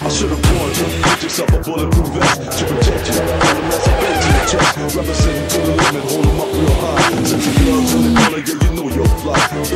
I should've worn two pictures of a bulletproof vest to protect you from the mess I bent to the chest. Representing to the limit, hold 'em up real high. Since the gloves in the color, yeah, you know you're fly.